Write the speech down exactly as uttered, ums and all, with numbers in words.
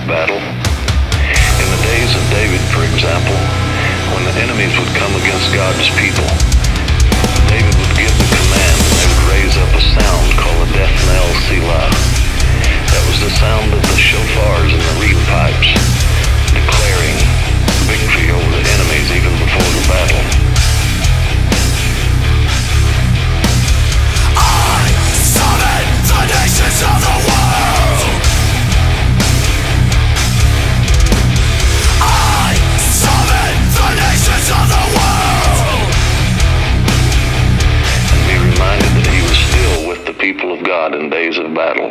of battle. In the days of David, for example, when the enemies would come against God's people, David would give the command and they would raise up a sound called a death knell, Selah. That was the sound of the shofars and the reed pipes, declaring victory over the enemies even before the battle. People of God in days of battle.